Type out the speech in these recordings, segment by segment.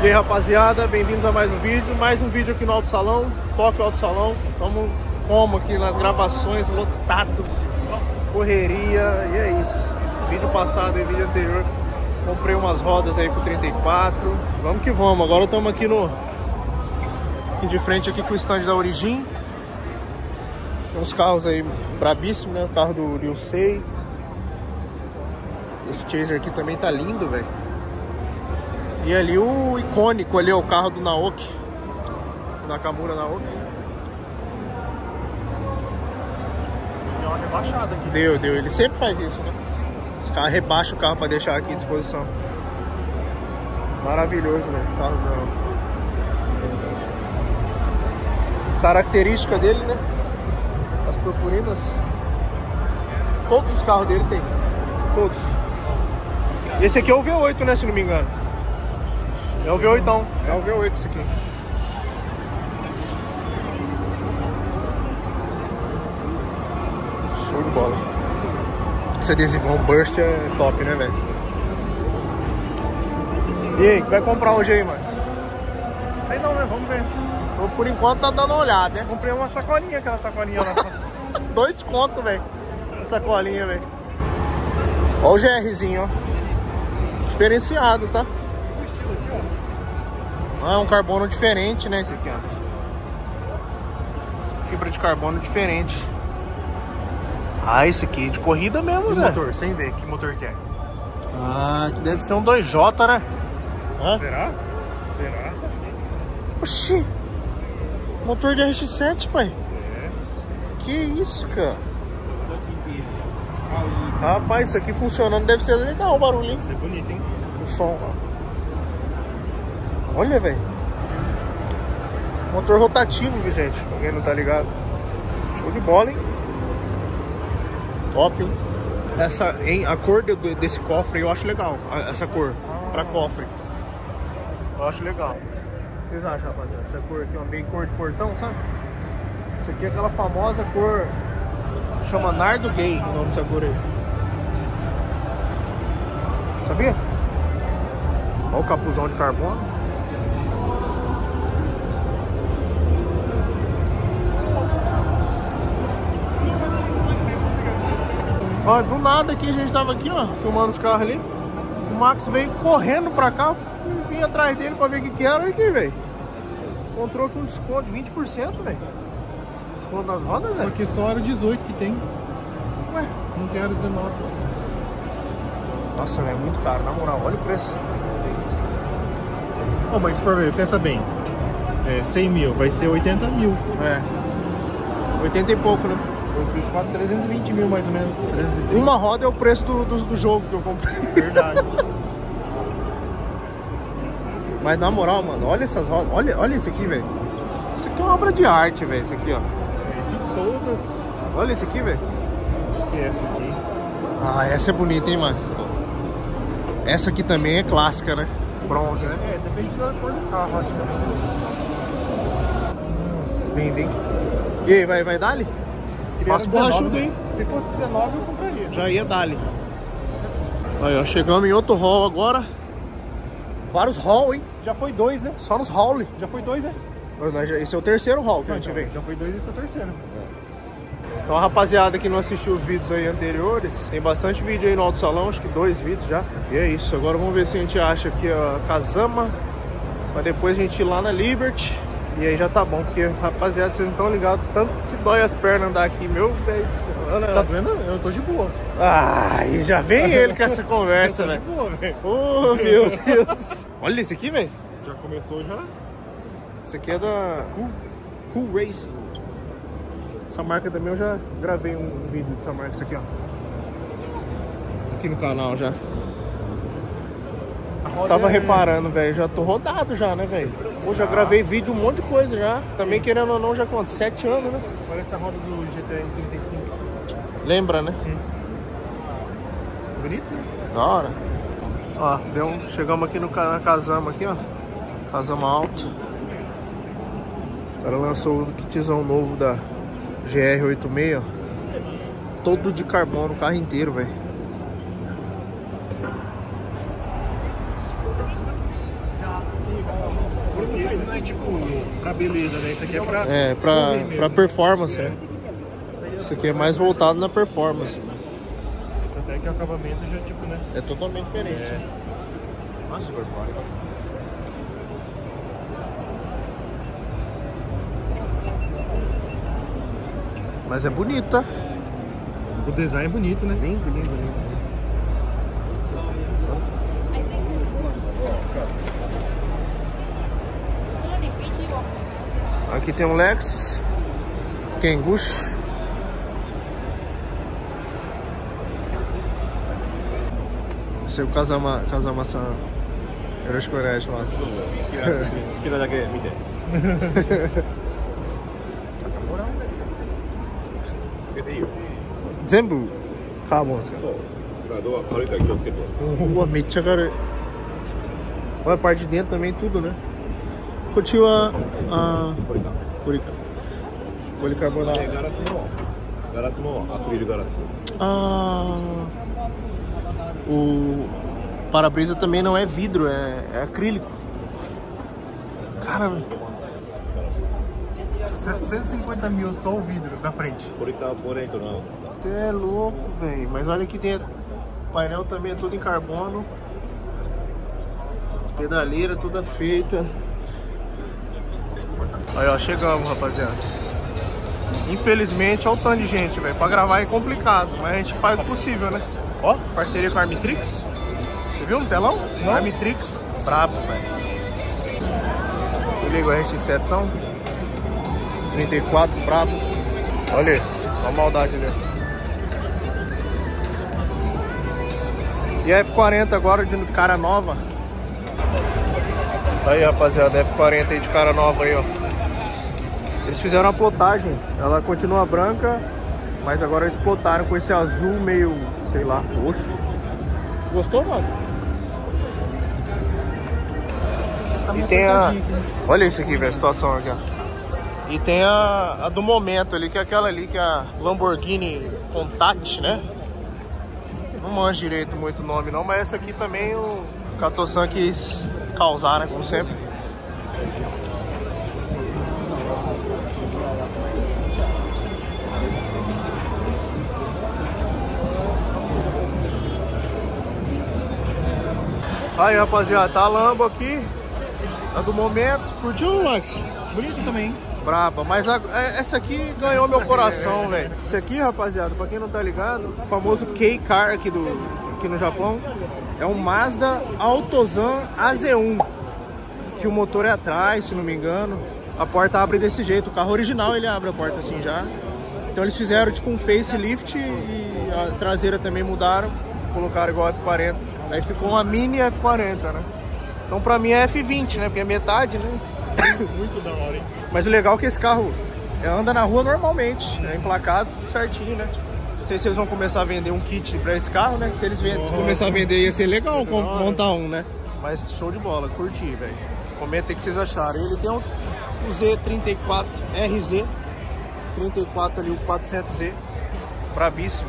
E aí, rapaziada, bem-vindos a mais um vídeo aqui no Auto Salão, Tokyo Auto Salon. Estamos como aqui nas gravações, lotado, correria, e é isso. Vídeo passado e vídeo anterior, comprei umas rodas aí pro 34. Vamos que vamos, agora estamos aqui no... Aqui de frente aqui com o stand da Origin. Tem uns carros aí brabíssimos, né? O carro do Ryusei. Esse Chaser aqui também tá lindo, velho. E ali o icônico ali é o carro do Naoki Nakamura. Deu uma rebaixada aqui. Deu, ele sempre faz isso, né? Os caras rebaixam o carro pra deixar aqui à disposição. Maravilhoso, velho, o carro da... Característica dele, né? As purpurinas. Todos os carros deles tem. Todos. Esse aqui é o V8, né, se não me engano. É o V8, é o V8 esse aqui. Show de bola. Esse adesivão Burst é top, né, velho? E aí, tu vai comprar hoje aí, mano? Sei não, né? Vamos ver. Então, por enquanto tá dando uma olhada, né? Comprei uma sacolinha, aquela sacolinha lá. 2 contos, velho. Sacolinha, velho. Ó o GRzinho, ó. Diferenciado, tá? É um carbono diferente, né? Esse aqui, ó. Fibra de carbono diferente. Ah, esse aqui de corrida mesmo, Zé. Motor, sem ver que motor que é. Ah, que deve ser um 2J, né? Hã? Será? Será? Oxi! Motor de RX7, pai. É. Que isso, cara? Rapaz, isso aqui funcionando deve ser legal o barulho, hein? Deve ser bonito, hein? O som, ó. Olha, velho. Motor rotativo, viu, gente? Alguém não tá ligado? Show de bola, hein? Top, hein? Essa, hein? A cor desse cofre eu acho legal. Essa cor, pra cofre. Eu acho legal. O que vocês acham, rapaziada? Essa cor aqui, ó, meio cor de portão, sabe? Essa aqui é aquela famosa cor... Chama Nardo Gay, o nome dessa cor aí. Sabia? Olha o capuzão de carbono. Ó, do nada aqui, a gente tava aqui, ó, filmando os carros ali. O Max veio correndo pra cá, vim atrás dele pra ver o que era. Olha aqui, velho. Encontrou aqui um desconto de 20%, velho. Desconto nas rodas, velho. Só que só era o 18 que tem. Ué? Não tem era o 19. Nossa, velho, é muito caro, na moral. Olha o preço. Ô, mas se for ver, pensa bem. É, 100 mil, vai ser 80 mil. É. 80 e pouco, né? Eu fiz 320 mil mais ou menos. 320. Uma roda é o preço do jogo que eu comprei. Verdade. Mas na moral, mano, olha essas rodas. Olha isso aqui, velho. Isso aqui é uma obra de arte, velho. Isso aqui, ó. É de todas. Olha isso aqui, velho. Acho que é essa aqui. Ah, essa é bonita, hein, Max? Essa aqui também é clássica, né? Bronze, né? É, depende da cor do carro, acho que é. Lindo, hein? E aí, vai dar ali? Passa por ajuda, hein? Se fosse 19, eu compraria. Já ia dali. Aí, ó, chegamos em outro hall agora. Vários hall, hein? Já foi 2, né? Só nos hall. Já foi 2, né? Esse é o 3º hall que a gente vem. Já foi 2 e esse é o 3º. Então, a rapaziada que não assistiu os vídeos aí anteriores, tem bastante vídeo aí no Auto Salão, acho que 2 vídeos já. E é isso, agora vamos ver se a gente acha aqui a Kazama, pra depois a gente ir lá na Liberty. E aí já tá bom, porque, rapaziada, vocês não estão ligados, tanto que dói as pernas andar aqui, meu velho. Tá doendo? Eu tô de boa. Ah, e já vem ele com essa conversa, velho. Eu tô de boa, velho. Oh, meu Deus. Olha esse aqui, velho. Já começou, já. Esse aqui é da Cool Racing. Essa marca também eu já gravei um vídeo dessa marca, isso aqui, ó. Aqui no canal já. Tava reparando, velho, já tô rodado já, né, velho? Hoje já gravei vídeo, um monte de coisa já. Também, querendo ou não, já conta 7 anos, né? Olha essa roda do GTR 85. Lembra, né? Bonito, né? Da hora. Ó, chegamos aqui na Kazama aqui, ó. Kazama Auto. O cara lançou o kitzão novo da GR86, ó. Todo de carbono, o carro inteiro, velho. é tipo pra beleza, né? Isso aqui é pra... É, pra performance, né? Isso aqui é mais voltado na performance, né? Até que o acabamento já, tipo, né? É totalmente diferente. É. Nossa, super forte. Mas é bonita. O design é bonito, né? Lindo, lindo, lindo. Aqui tem um Lexus Kengush. Esse é o Kazama-san. Olha a parte de dentro também, tudo, né? Continua a... Policarbonato. Ah... O para-brisa também não é vidro, é acrílico. Cara... 750 mil só o vidro da frente. Policarbonato não. É louco, velho. Mas olha aqui dentro. O painel também é todo em carbono. Pedaleira toda feita. Aí, ó, chegamos, rapaziada. Infelizmente, olha o tanto de gente, velho. Pra gravar é complicado, mas a gente faz o possível, né? Ó, parceria com a Armitrix. Você viu no telão? Não. Armitrix, brabo, velho. Se liga o RX7, 34, brabo. Olha aí, olha a maldade ali. E a F40 agora, de cara nova. Aí, rapaziada, F40 aí de cara nova aí, ó. Eles fizeram a plotagem. Ela continua branca, mas agora eles plotaram com esse azul meio, sei lá, roxo. Gostou, mano? E tem a... Olha isso aqui, velho, a situação aqui, ó. E tem a do momento ali, que é aquela ali, que é a Lamborghini Contact, né? Não manjo direito muito o nome não, mas essa aqui também o Kato-san quis causar, né, como sempre. Aí, rapaziada, tá a Lambo aqui, tá do momento. Curtiu, Max? Bonito também, hein? Braba, mas essa aqui ganhou meu coração, velho. Isso aqui, rapaziada, pra quem não tá ligado, o famoso K-Car aqui no Japão, é um Mazda Autozan AZ1, que o motor é atrás, se não me engano. A porta abre desse jeito, o carro original ele abre a porta assim já. Então eles fizeram tipo um facelift e a traseira também mudaram, colocaram igual a F40. Aí ficou uma mini F40, né? Então pra mim é F20, né? Porque é metade, né? Muito da hora, hein? Mas o legal é que esse carro anda na rua normalmente, é emplacado certinho, né? Não sei se eles vão começar a vender um kit pra esse carro, né? Se eles começar a vender ia ser legal montar um, né? Mas show de bola, curti, velho. Comenta aí o que vocês acharam. Ele tem o Z34 RZ, 34 ali, o 400Z, brabíssimo.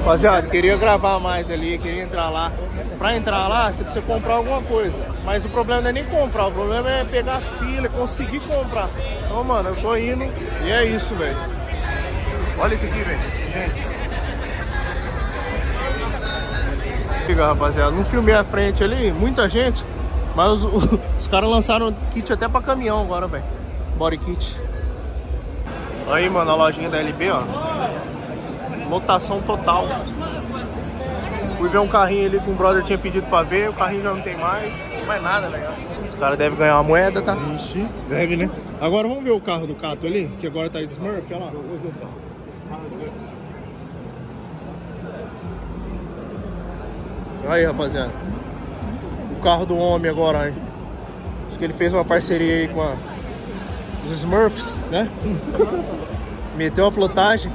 Rapaziada, queria gravar mais ali, queria entrar lá. Pra entrar lá, você precisa comprar alguma coisa. Mas o problema não é nem comprar, o problema é pegar a fila, conseguir comprar. Então, mano, eu tô indo e é isso, velho. Olha isso aqui, velho. Gente. Liga, rapaziada, não filmei a frente ali, muita gente. Mas os caras lançaram kit até pra caminhão agora, velho. Body kit. Aí, mano, a lojinha da LB, ó. Lotação total. Fui ver um carrinho ali que um brother tinha pedido pra ver, o carrinho já não tem mais. Não vai nada, velho. Os caras devem ganhar uma moeda, tá? Ixi. Deve, né? Agora vamos ver o carro do Kato ali, que agora tá de Smurf, olha lá. Aí, rapaziada. O carro do homem agora, hein? Acho que ele fez uma parceria aí com os Smurfs, né? Meteu a plotagem.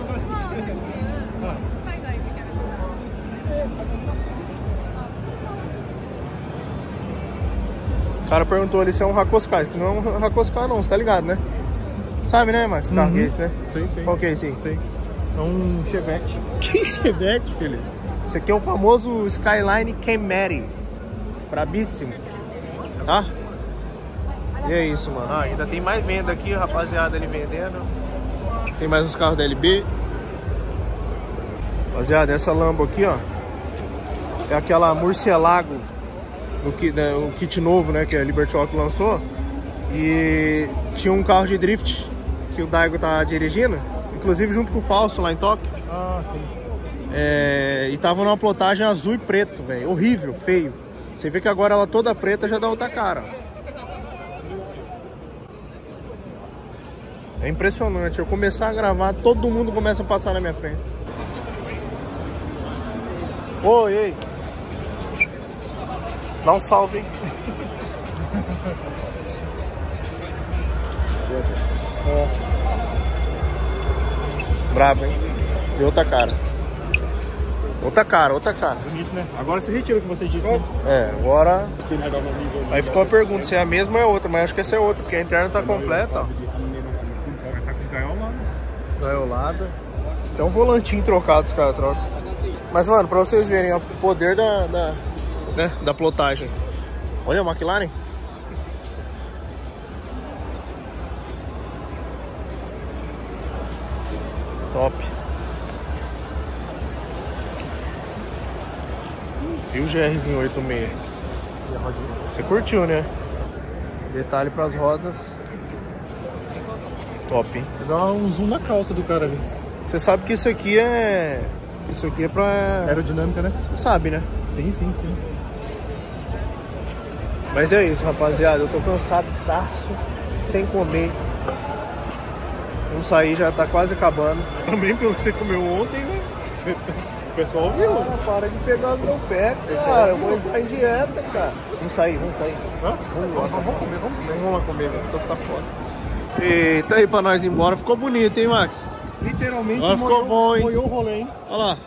O cara perguntou ali se é um Hakosuka, que não é um Hakosuka não, você tá ligado, né? Sabe, né, Max? Carro que é esse, né? Sim, sim. Qual que é esse aí? Sim. É um Chevette. Que Chevette, filho? Esse aqui é o famoso Skyline Kenmeri. Brabíssimo. Tá? E é isso, mano. Ah, ainda tem mais venda aqui, rapaziada, ali vendendo. Tem mais uns carros da LB. Rapaziada, essa Lambo aqui, ó, é aquela Murcielago, o kit novo, né, que a Liberty Walk lançou. E tinha um carro de drift que o Daigo tá dirigindo, inclusive junto com o Falso lá em Tóquio. Ah, sim. É, e tava numa plotagem azul e preto, velho. Horrível, feio. Você vê que agora ela toda preta já dá outra cara. É impressionante. Eu começar a gravar, todo mundo começa a passar na minha frente. Oi, ei. Dá um salve, hein? Nossa. Brabo, hein? Deu outra cara. Outra cara, outra cara. Bonito, né? Agora você retira o que você disse, né? É, agora... Aí ficou a pergunta se é a mesma ou é outra, mas acho que essa é outra, porque a interna tá completa, ó. Vai estar com gaiolada. Gaiolada. Tem um volantinho trocado, os caras trocam. Mas, mano, pra vocês verem o poder da plotagem. Olha a McLaren. Top. E o GRzinho 86? Você curtiu, né? Detalhe pras rodas. Top, hein? Você dá um zoom na calça do cara ali. Você sabe que isso aqui é... Isso aqui é pra... aerodinâmica, né? Você sabe, né? Sim, sim, sim. Mas é isso, rapaziada. Eu tô cansadaço, sem comer. Vamos sair, já tá quase acabando. Também pelo que você comeu ontem, né? O pessoal viu. Ah, para de pegar no meu pé, cara. Eu vou entrar em dieta, cara. Vamos sair, vamos sair. Hã? Vamos comer. Vamos lá comer, velho. Tô ficando fora. Eita, aí pra nós ir embora. Ficou bonito, hein, Max? Literalmente molhou, ficou bom, hein? Molhou o rolê, hein? Olha lá.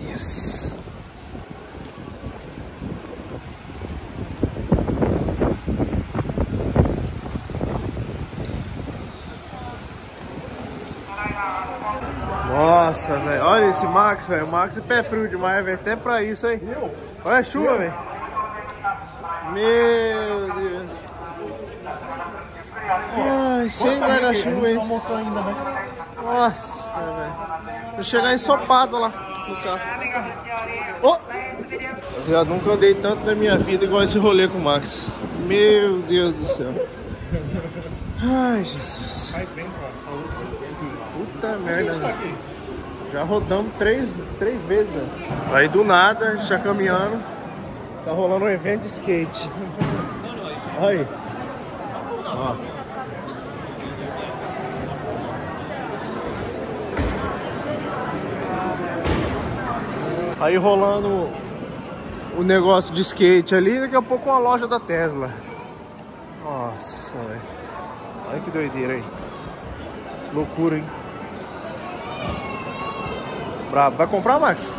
Yes. Nossa, velho. Olha esse Max, velho. O Max é pé frio demais, velho. Até pra isso, hein? Meu. Olha a chuva, velho. Meu Deus. Ai, sem guarda-chuva, hein? Nossa, velho. Vou chegar ensopado lá no carro. Oh! Mas eu nunca andei tanto na minha vida igual esse rolê com o Max. Meu Deus do céu. Ai, Jesus. Faz bem, cara. Saúde. Puta merda, né? Já rodamos três vezes, né? Aí do nada, a gente já caminhando. Tá rolando um evento de skate. Olha aí. Ó. Aí rolando o negócio de skate ali. Daqui a pouco uma loja da Tesla. Nossa, velho. Olha que doideira aí. Loucura, hein? Bravo. Vai comprar, Max?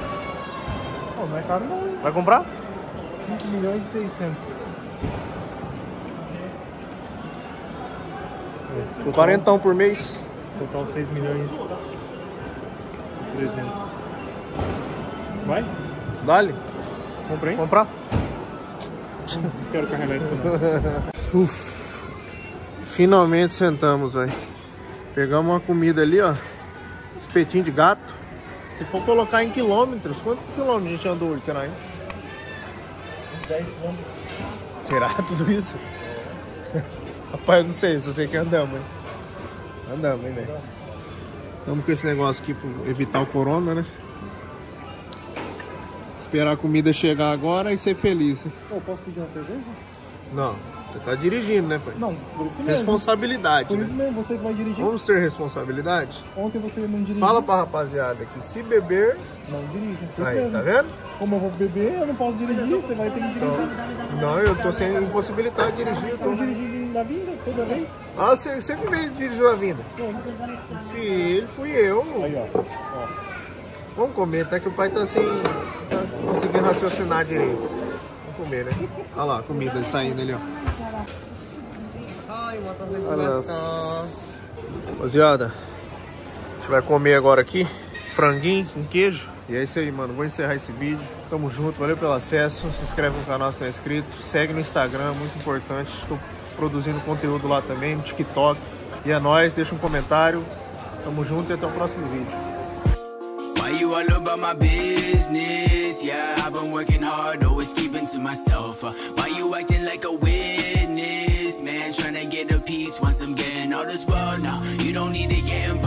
Pô, não é caro não. Vai comprar? 5.600.000. Com 40 por mês? Total 6.300.000. Vai? Dá-lhe. Comprei? Comprar? Não quero carregar isso não. Uff. Finalmente sentamos, velho. Pegamos uma comida ali, ó. Espetinho de gato. Se for colocar em quilômetros, quantos quilômetros a gente andou hoje, será, hein? 10 quilômetros. Será tudo isso? É. Rapaz, eu não sei, só sei que andamos, hein? Andamos, hein, velho? Estamos com esse negócio aqui para evitar o corona, né? Esperar a comida chegar agora e ser feliz. Pô, eu posso pedir uma cerveja? Não, você tá dirigindo, né, pai? Não, por isso mesmo. Responsabilidade, por isso mesmo, você vai dirigir. Vamos ter responsabilidade? Ontem você não dirigiu. Fala pra rapaziada que se beber... Não dirige. Aí, tá vendo? Como eu vou beber, eu não posso dirigir, você vai ter que dirigir. Então, não, eu tô sem impossibilidade de dirigir. Então dirigindo na vinda, toda vez? Ah, você que veio dirigir na vinda? Filho, fui eu. Aí, ó. Vamos comer, até que o pai tá sem... Tá conseguindo raciocinar direito. Comer, né? Olha lá, comida saindo ali, ó. Rapaziada, a gente vai comer agora aqui. franguinho com queijo. E é isso aí, mano. Vou encerrar esse vídeo. Tamo junto, valeu pelo acesso. Se inscreve no canal se não é inscrito. Segue no Instagram, muito importante. Estou produzindo conteúdo lá também, no TikTok. E é nóis, deixa um comentário. Tamo junto e até o próximo vídeo. You all about my business, yeah, I've been working hard, always keeping to myself, why you acting like a witness, man, trying to get a piece once I'm getting all this world, now, you don't need to get involved.